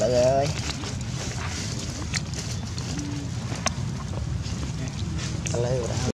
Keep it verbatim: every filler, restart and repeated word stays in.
Lợi ơi. Lợi ơi.